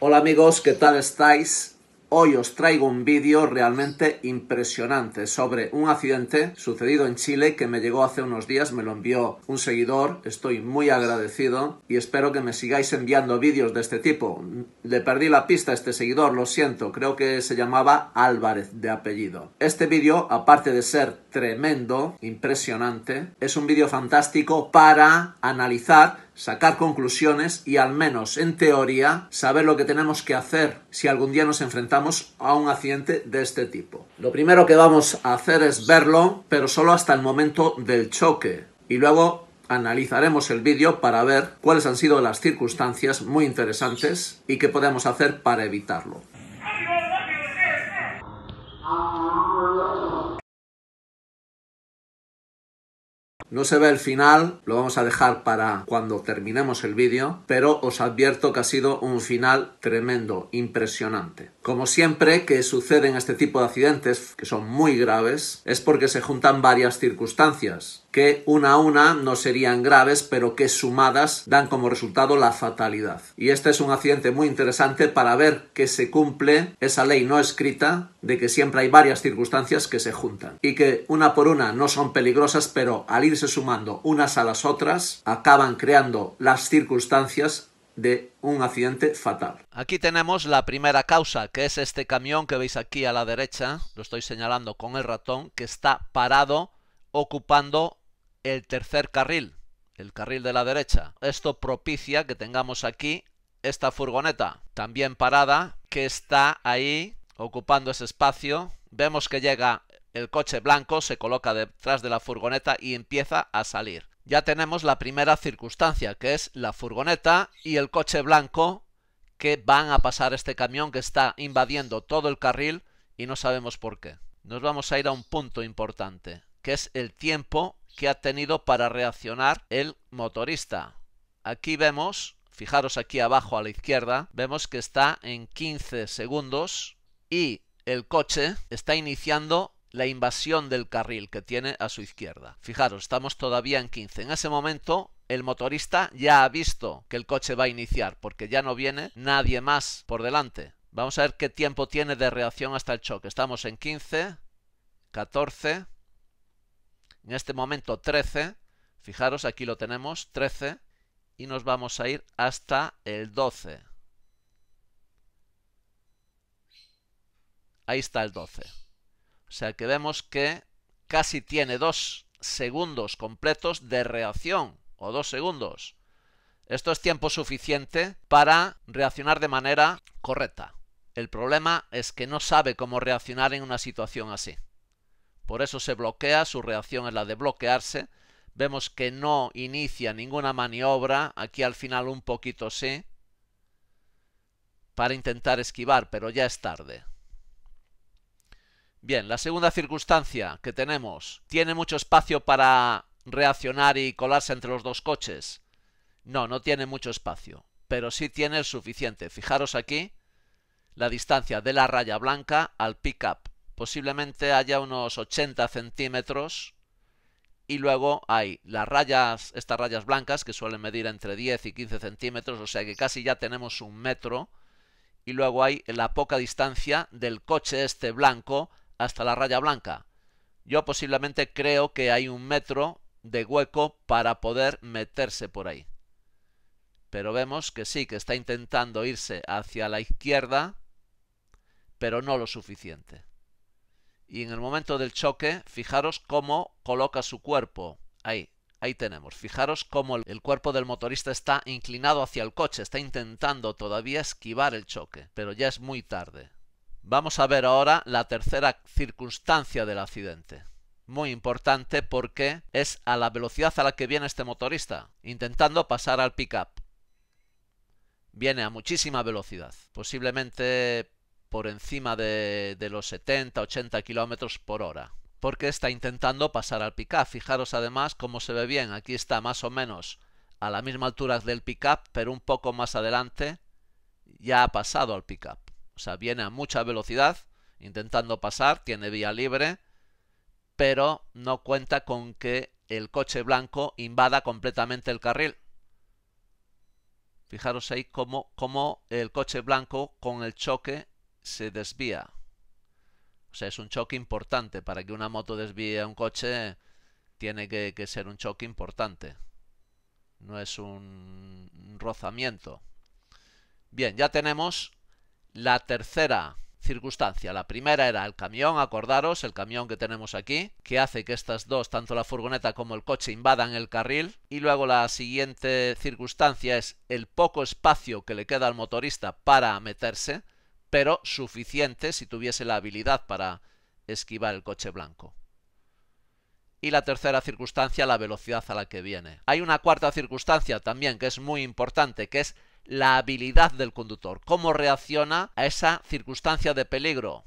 Hola amigos, ¿qué tal estáis? Hoy os traigo un vídeo realmente impresionante sobre un accidente sucedido en Chile que me llegó hace unos días, me lo envió un seguidor, estoy muy agradecido y espero que me sigáis enviando vídeos de este tipo. Le perdí la pista a este seguidor, lo siento, creo que se llamaba Álvarez de apellido. Este vídeo, aparte de ser tremendo, impresionante, es un vídeo fantástico para analizar, sacar conclusiones y al menos en teoría saber lo que tenemos que hacer si algún día nos enfrentamos a un accidente de este tipo. Lo primero que vamos a hacer es verlo, pero solo hasta el momento del choque, y luego analizaremos el vídeo para ver cuáles han sido las circunstancias muy interesantes y qué podemos hacer para evitarlo. No se ve el final, lo vamos a dejar para cuando terminemos el vídeo, pero os advierto que ha sido un final tremendo, impresionante. Como siempre que suceden este tipo de accidentes, que son muy graves, es porque se juntan varias circunstancias, que una a una no serían graves, pero que sumadas dan como resultado la fatalidad. Y este es un accidente muy interesante para ver que se cumple esa ley no escrita de que siempre hay varias circunstancias que se juntan y que una por una no son peligrosas, pero al irse sumando unas a las otras, acaban creando las circunstancias de un accidente fatal. Aquí tenemos la primera causa, que es este camión que veis aquí a la derecha, lo estoy señalando con el ratón, que está parado ocupando el tercer carril, el carril de la derecha. Esto propicia que tengamos aquí esta furgoneta, también parada, que está ahí ocupando ese espacio. Vemos que llega el coche blanco, se coloca detrás de la furgoneta y empieza a salir. Ya tenemos la primera circunstancia, que es la furgoneta y el coche blanco que van a pasar este camión que está invadiendo todo el carril y no sabemos por qué. Nos vamos a ir a un punto importante, que es el tiempo que ha tenido para reaccionar el motorista. Aquí vemos, fijaros aquí abajo a la izquierda, vemos que está en 15 segundos y el coche está iniciando la invasión del carril que tiene a su izquierda. Fijaros, estamos todavía en 15. En ese momento el motorista ya ha visto que el coche va a iniciar porque ya no viene nadie más por delante. Vamos a ver qué tiempo tiene de reacción hasta el choque. Estamos en 15, 14, en este momento 13. Fijaros, aquí lo tenemos, 13, y nos vamos a ir hasta el 12. Ahí está el 12. O sea que vemos que casi tiene 2 segundos completos de reacción, o 2 segundos. Esto es tiempo suficiente para reaccionar de manera correcta. El problema es que no sabe cómo reaccionar en una situación así. Por eso se bloquea, su reacción es la de bloquearse. Vemos que no inicia ninguna maniobra, aquí al final un poquito sí, para intentar esquivar, pero ya es tarde. Bien, la segunda circunstancia que tenemos, ¿tiene mucho espacio para reaccionar y colarse entre los dos coches? No, no tiene mucho espacio, pero sí tiene el suficiente. Fijaros aquí la distancia de la raya blanca al pick-up. Posiblemente haya unos 80 centímetros y luego hay las rayas, estas rayas blancas que suelen medir entre 10 y 15 centímetros, o sea que casi ya tenemos 1 metro. Y luego hay la poca distancia del coche este blanco hasta la raya blanca. Yo posiblemente creo que hay 1 metro de hueco para poder meterse por ahí. Pero vemos que sí, que está intentando irse hacia la izquierda, pero no lo suficiente. Y en el momento del choque, fijaros cómo coloca su cuerpo. Ahí tenemos. Fijaros cómo el cuerpo del motorista está inclinado hacia el coche. Está intentando todavía esquivar el choque, pero ya es muy tarde. Vamos a ver ahora la tercera circunstancia del accidente. Muy importante porque es a la velocidad a la que viene este motorista, intentando pasar al pick-up. Viene a muchísima velocidad, posiblemente por encima de los 70-80 kilómetros por hora, porque está intentando pasar al pick-up. Fijaros además cómo se ve bien. Aquí está más o menos a la misma altura del pick-up, pero un poco más adelante ya ha pasado al pick-up. O sea, viene a mucha velocidad, intentando pasar, tiene vía libre, pero no cuenta con que el coche blanco invada completamente el carril. Fijaros ahí cómo el coche blanco con el choque se desvía. O sea, es un choque importante. Para que una moto desvíe a un coche tiene que ser un choque importante. No es un rozamiento. Bien, ya tenemos la tercera circunstancia. La primera era el camión, acordaros, el camión que tenemos aquí, que hace que estas dos, tanto la furgoneta como el coche, invadan el carril. Y luego la siguiente circunstancia es el poco espacio que le queda al motorista para meterse, pero suficiente si tuviese la habilidad para esquivar el coche blanco. Y la tercera circunstancia, la velocidad a la que viene. Hay una cuarta circunstancia también que es muy importante, que es la habilidad del conductor. Cómo reacciona a esa circunstancia de peligro,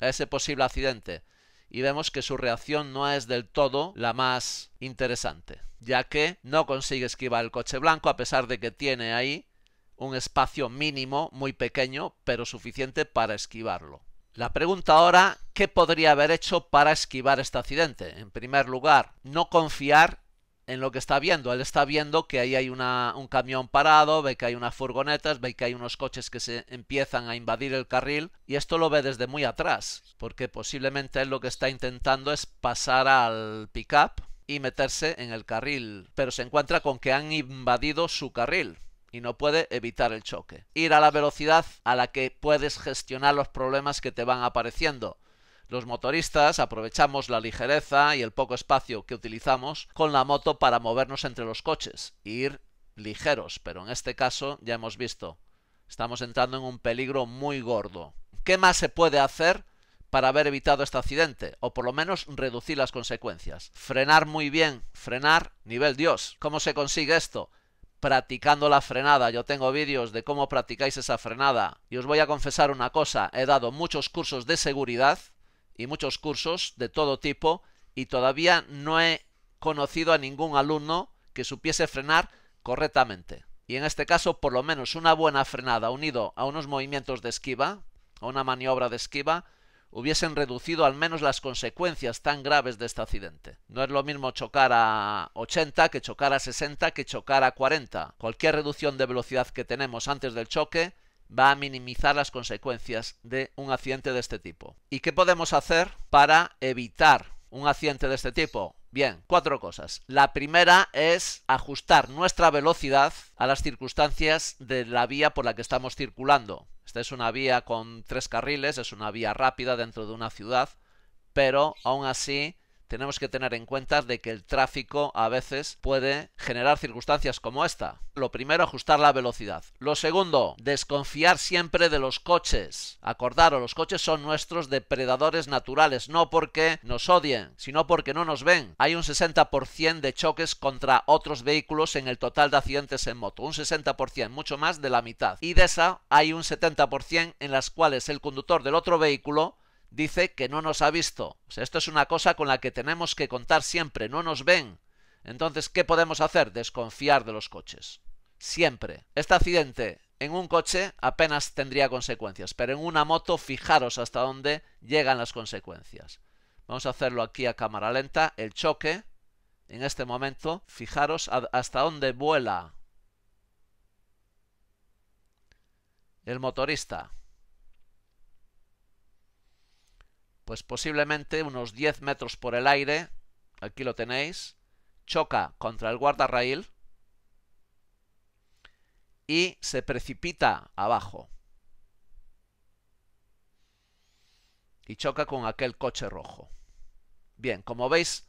a ese posible accidente. Y vemos que su reacción no es del todo la más interesante, ya que no consigue esquivar el coche blanco a pesar de que tiene ahí un espacio mínimo, muy pequeño, pero suficiente para esquivarlo. La pregunta ahora, ¿qué podría haber hecho para esquivar este accidente? En primer lugar, no confiar en lo que está viendo. Él está viendo que ahí hay un camión parado, ve que hay unas furgonetas, ve que hay unos coches que se empiezan a invadir el carril, y esto lo ve desde muy atrás, porque posiblemente él lo que está intentando es pasar al pick-up y meterse en el carril, pero se encuentra con que han invadido su carril y no puede evitar el choque. Ir a la velocidad a la que puedes gestionar los problemas que te van apareciendo. Los motoristas aprovechamos la ligereza y el poco espacio que utilizamos con la moto para movernos entre los coches e ir ligeros, pero en este caso ya hemos visto, estamos entrando en un peligro muy gordo. ¿Qué más se puede hacer para haber evitado este accidente? O por lo menos reducir las consecuencias. Frenar muy bien, frenar nivel Dios. ¿Cómo se consigue esto? Practicando la frenada. Yo tengo vídeos de cómo practicáis esa frenada. Y os voy a confesar una cosa, he dado muchos cursos de seguridad y muchos cursos de todo tipo y todavía no he conocido a ningún alumno que supiese frenar correctamente. Y en este caso, por lo menos una buena frenada unido a unos movimientos de esquiva, a una maniobra de esquiva, hubiesen reducido al menos las consecuencias tan graves de este accidente. No es lo mismo chocar a 80 que chocar a 60 que chocar a 40. Cualquier reducción de velocidad que tenemos antes del choque va a minimizar las consecuencias de un accidente de este tipo. ¿Y qué podemos hacer para evitar un accidente de este tipo? Bien, cuatro cosas. La primera es ajustar nuestra velocidad a las circunstancias de la vía por la que estamos circulando. Esta es una vía con 3 carriles, es una vía rápida dentro de una ciudad, pero aún así tenemos que tener en cuenta de que el tráfico a veces puede generar circunstancias como esta. Lo primero, ajustar la velocidad. Lo segundo, desconfiar siempre de los coches. Acordaros, los coches son nuestros depredadores naturales, no porque nos odien, sino porque no nos ven. Hay un 60% de choques contra otros vehículos en el total de accidentes en moto, un 60%, mucho más de la mitad. Y de esa hay un 70% en las cuales el conductor del otro vehículo dice que no nos ha visto. O sea, esto es una cosa con la que tenemos que contar siempre. No nos ven. Entonces, ¿qué podemos hacer? Desconfiar de los coches. Siempre. Este accidente en un coche apenas tendría consecuencias, pero en una moto, fijaros hasta dónde llegan las consecuencias. Vamos a hacerlo aquí a cámara lenta. El choque, en este momento, fijaros hasta dónde vuela el motorista. Pues posiblemente unos 10 metros por el aire, aquí lo tenéis, choca contra el guardarraíl y se precipita abajo. Y choca con aquel coche rojo. Bien, como veis,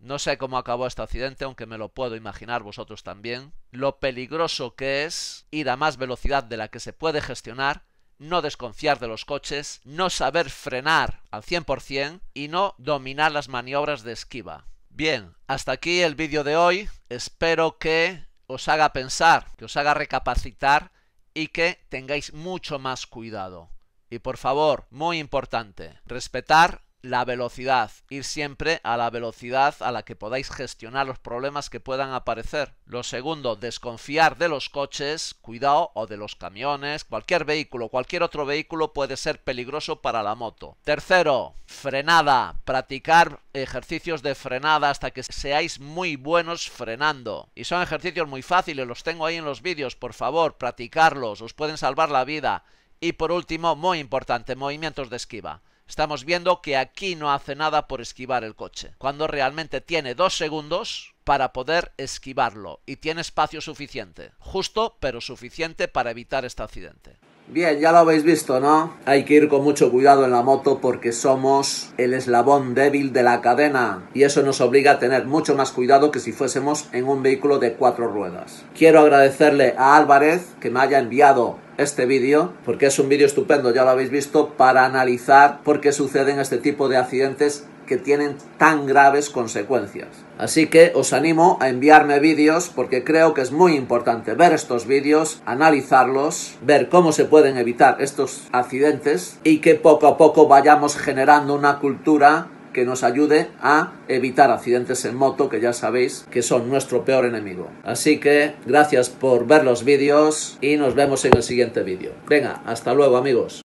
no sé cómo acabó este accidente, aunque me lo puedo imaginar vosotros también. Lo peligroso que es ir a más velocidad de la que se puede gestionar, no desconfiar de los coches, no saber frenar al 100% y no dominar las maniobras de esquiva. Bien, hasta aquí el vídeo de hoy. Espero que os haga pensar, que os haga recapacitar y que tengáis mucho más cuidado. Y por favor, muy importante, respetar la velocidad, ir siempre a la velocidad a la que podáis gestionar los problemas que puedan aparecer. Lo segundo, desconfiar de los coches, cuidado, o de los camiones, cualquier vehículo, cualquier otro vehículo puede ser peligroso para la moto. Tercero, frenada, practicar ejercicios de frenada hasta que seáis muy buenos frenando. Y son ejercicios muy fáciles, los tengo ahí en los vídeos, por favor, practicarlos, os pueden salvar la vida. Y por último, muy importante, movimientos de esquiva. Estamos viendo que aquí no hace nada por esquivar el coche, cuando realmente tiene 2 segundos para poder esquivarlo y tiene espacio suficiente, justo pero suficiente para evitar este accidente. Bien, ya lo habéis visto, ¿no? Hay que ir con mucho cuidado en la moto porque somos el eslabón débil de la cadena y eso nos obliga a tener mucho más cuidado que si fuésemos en un vehículo de 4 ruedas. Quiero agradecerle a Álvarez que me haya enviado este vídeo, porque es un vídeo estupendo, ya lo habéis visto, para analizar por qué suceden este tipo de accidentes que tienen tan graves consecuencias. Así que os animo a enviarme vídeos porque creo que es muy importante ver estos vídeos, analizarlos, ver cómo se pueden evitar estos accidentes y que poco a poco vayamos generando una cultura que nos ayude a evitar accidentes en moto, que ya sabéis que son nuestro peor enemigo. Así que gracias por ver los vídeos y nos vemos en el siguiente vídeo. Venga, hasta luego amigos.